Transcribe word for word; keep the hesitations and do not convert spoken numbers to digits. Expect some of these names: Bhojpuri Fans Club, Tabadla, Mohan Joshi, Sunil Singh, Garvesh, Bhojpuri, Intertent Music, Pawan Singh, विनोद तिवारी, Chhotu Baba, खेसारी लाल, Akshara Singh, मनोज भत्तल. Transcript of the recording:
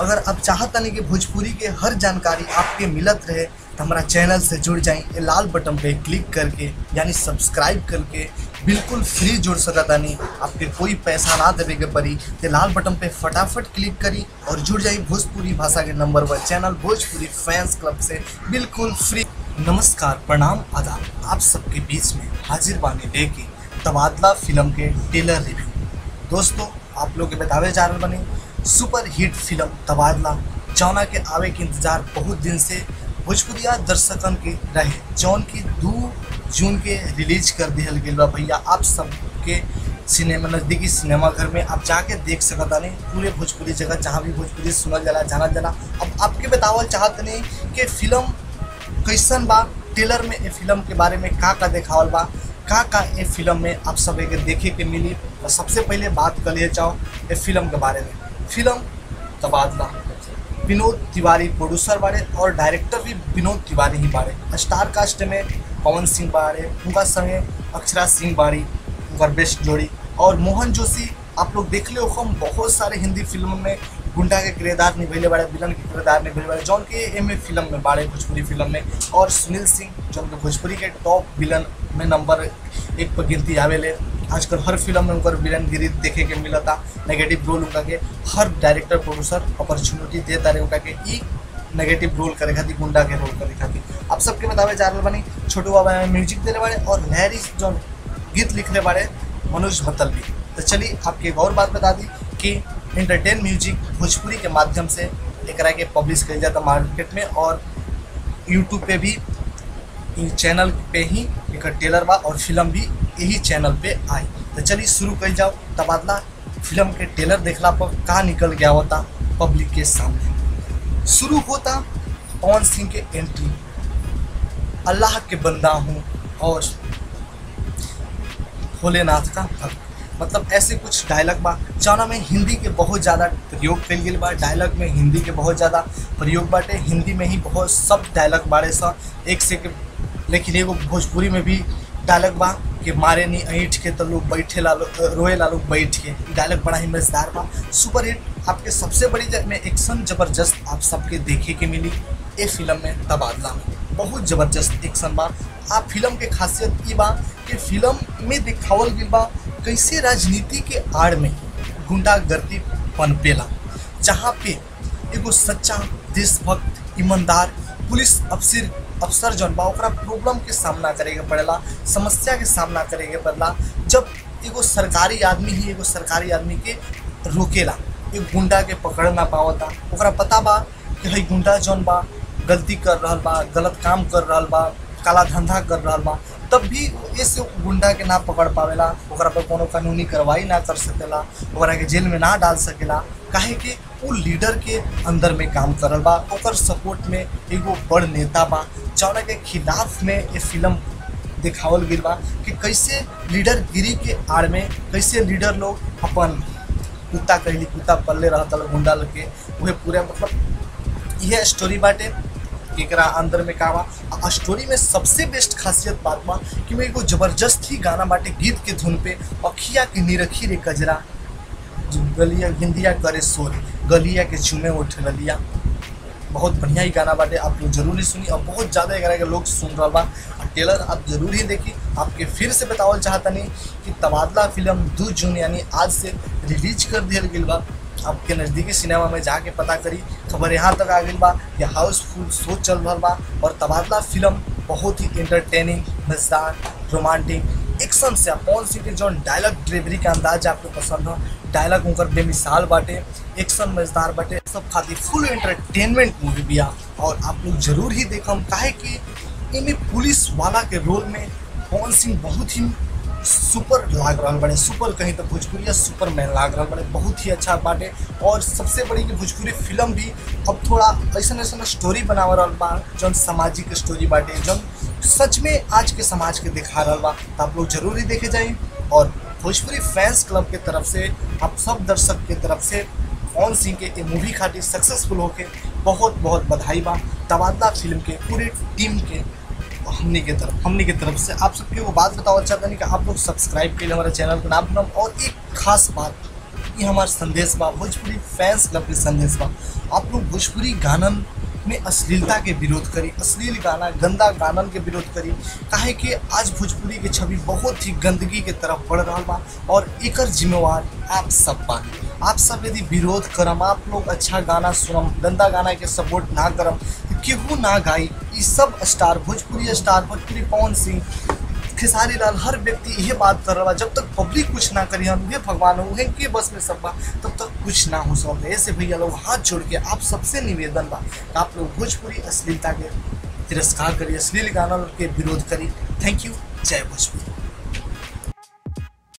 अगर आप चाहते हैं कि भोजपुरी के हर जानकारी आपके मिलत रहे तो हमारा चैनल से जुड़ जाएं। ये लाल बटन पे क्लिक करके यानी सब्सक्राइब करके बिल्कुल फ्री जुड़ सकता नहीं, आपके कोई पैसा ना देवे के पड़ी। तो लाल बटन पे फटाफट क्लिक करी और जुड़ जाए भोजपुरी भाषा के number one channel Bhojpuri fans club से बिल्कुल फ्री। नमस्कार, प्रणाम, आदाब, आप सबके बीच में हाजिर बानी लेके तबादला फिल्म के टेलर रिव्यू। दोस्तों, आप लोग के बतावे जा रहे बने सुपर हिट फिल्म तबादला जौना के आवे के इंतज़ार बहुत दिन से भोजपुरिया दर्शकन के रहे, जौन की दो जून के रिलीज कर दिहल गया बा। भैया आप सबके सिनेमा नज़दीकी सिनेमा घर में आप जाके देख सकता नहीं, पूरे भोजपुरी जगह जहाँ भी भोजपुरी सुनल जाला जाना जाला। अब आपके बतावल चाहत नहीं कि फिल्म कैसन बा, टेलर में ए फिल्म के बारे में का का देखावल बा, का का ए फिल्म में आप सब एक देखे के मिली। और सबसे पहले बात कर लिए जाओ ए फिल्म के बारे में। फिल्म तबादला विनोद तिवारी प्रोड्यूसर बारे और डायरेक्टर भी विनोद तिवारी ही बारे। स्टार कास्ट में पवन सिंह बारे, उनका संगे अक्षरा सिंह बारी, गर्वेश जोड़ी और मोहन जोशी। आप लोग देख लो हम बहुत सारे हिंदी फिल्म में गुंडा के किरदार निभले बारे, विलन के किरदार निभले बारे, जौन के एम ए फिल्म में बारे भोजपुरी फिल्म में। और सुनील सिंह जौन के भोजपुरी के टॉप विलन में नंबर एक पर गिनती आवेले। आजकल हर फिल्म में उनकर विलनगिरी देखे के मिलता, नेगेटिव रोल उनका के हर डायरेक्टर प्रोड्यूसर अपॉर्चुनिटी देता रहे उनका के ई नेगेटिव रोल करे खातिर, गुंडा के रोल करे खातिर। आप सबके बतावे जा रहे बनी छोटू बाबा में म्यूजिक देने वाले और लहरी जौन गीत लिखने वाले मनोज भत्तल भी। तो चलिए आपकी एक और बात बता दी कि इंटरटेन म्यूजिक भोजपुरी के माध्यम से एकरा के पब्लिश किया जाता मार्केट में और यूट्यूब पे भी चैनल पे ही एक टेलर बा और फिल्म भी यही चैनल पे आई। तो चलिए शुरू कर जाओ तबादला फिल्म के टेलर देखला पर कहाँ निकल गया होता पब्लिक के सामने। शुरू होता पवन सिंह के एंट्री, अल्लाह के बंदा हूँ और भोलेनाथ का भक्त, मतलब ऐसे कुछ डायलॉग बा जौना में हिंदी के बहुत ज़्यादा प्रयोग कल गई बा। डायलॉग में हिंदी के बहुत ज़्यादा प्रयोग बाटे, हिंदी में ही बहुत सब डायलॉग बारे सा एक से के, लेकिन एगो भोजपुरी में भी डायलॉग बा कि मारे नहीं ऐठ के तो लोग बैठे ला लो, रोए ला लोग बैठ के। डायलॉग बड़ा ही मजेदार बा, सुपर हिट। आपके सबसे बड़ी में एक्शन ज़बरदस्त आप सबके देखे के मिली ए फिल्म में तबादला में, बहुत ज़बरदस्त एक्शन बा। आप फिल्म के खासियत ई बा कि फिल्म में दिखावल गई बा कैसे राजनीति के आड़ में गुंडागर्दी पनपेला, जहाँ पे एगो सच्चा देशभक्त ईमानदार पुलिस अफसर अफसर जौन बा ओकरा प्रॉब्लम के सामना करे के पड़ेला, समस्या के सामना करे के पड़ेला, जब एगो सरकारी आदमी ही एगो सरकारी आदमी के रोकेला, एक गुंडा के पकड़ ना पावता। ओकरा पता बा कि है गुंडा जौन बा गलती कर रहल बा, गलत काम कर रहल बा, काला धंधा कर रहल बा, तब भी इस गुंडा के ना पकड़ पावेला, ओकरा पर कोनो कानूनी कार्रवाई ना कर सकेला, ओकरा के जेल में ना डाल सकेला, काहे कि वो लीडर के अंदर में काम करल बा, ओकर सपोर्ट में एगो बड़ नेता बा, जौना के खिलाफ में ये फिल्म दिखावल गई बा कि कैसे लीडर गिरी के आड़ में कैसे लीडर लोग अपन कुत्ता कहली कुत्ता पल्ले रहता गुंडा लग के वह पूरा, मतलब यह स्टोरी बाटे एकरा अंदर में का बा। स्टोरी में सबसे बेस्ट खासियत बात बा कि मेरे को जबरदस्त ही गाना बाटे गीत के धुन पे, अखिया के निरखी रे कजरा गलिया गिंदिया करे सोर गलिया के चुमे उठ ललिया, बहुत बढ़िया ही गाना बाटे। आप लोग जरूर ही सुनी और बहुत ज़्यादा एकरा के लोग सुन रहा बा। टेलर आप जरूर ही देखी। आपके फिर से बतावल चाहता नहीं कि तबादला फिल्म दो जून यानी आज से रिलीज कर दिया गया बा। आपके नज़दीकी सिनेमा में जाके पता करी, खबर यहाँ तक आ गई बा कि हाउसफुल शो चल रहा बा और तबादला फिल्म बहुत ही इंटरटेनिंग, मजेदार, रोमांटिक, एक्शन से पवन सिंह के जौन डायलॉग डिलीवरी का अंदाज आपको पसंद हो, डायलॉग उनकर बेमिसाल बाटे, एक्शन मजेदार बाटे, सब खातिर फुल इंटरटेनमेंट मूवी बिया। और आप लोग जरूर ही देखम, काहे कि इनमें पुलिस वाला के रोल में पवन सिंह बहुत ही सुपर लाग रहा बड़े, सुपर कहीं तो भोजपुरिया सुपरमैन लाग रहा बड़े, बहुत ही अच्छा बाटे। और सबसे बड़ी कि भोजपुरी फिल्म भी अब थोड़ा ऐसा ऐसा स्टोरी बना रहा बा जौन सामाजिक स्टोरी बाटे, जौन सच में आज के समाज के दिखा रहा बा। तो आप लोग जरूर ही देखे जाए। और भोजपुरी फैंस क्लब के तरफ से आप सब दर्शक के तरफ से पवन सिंह के ये मूवी खातिर सक्सेसफुल होके बहुत बहुत बधाई बा। तबादला फिल्म के पूरी टीम के हमने की तरफ हमने की तरफ से आप सबके वो बात बताओ अच्छा था नहीं कि आप लोग सब्सक्राइब के लिए हमारे चैनल को ना भूलें। और एक खास बात ये हमारा संदेश बा भोजपुरी फैंस क्लब के संदेश बा। आप लोग भोजपुरी गानन में अश्लीलता के विरोध करी, अश्लील गाना गंदा गानन के विरोध करी, काहे कि आज भोजपुरी के छवि बहुत ही गंदगी के तरफ बढ़ रहा बा और एकर जिम्मेवार आप सब बा। आप सब यदि विरोध करम, आप लोग अच्छा गाना सुनम, गंदा गाना के सपोर्ट ना करम तो केहू ना गाई। ये सब स्टार भोजपुरी स्टार भोजपुरी पवन सिंह खेसारी लाल हर व्यक्ति यही बात कर रहा। जब तक पब्लिक कुछ ना करी, हम ये भगवान होंगे के बस में सब बा, तब तक कुछ ना हो सकता। ऐसे भैया लोग हाथ जोड़ के आप सबसे निवेदन बा, आप लोग भोजपुरी अश्लीलता के तिरस्कार करिए, अश्लील गाना के विरोध करी। थैंक यू, जय भोजपुरी।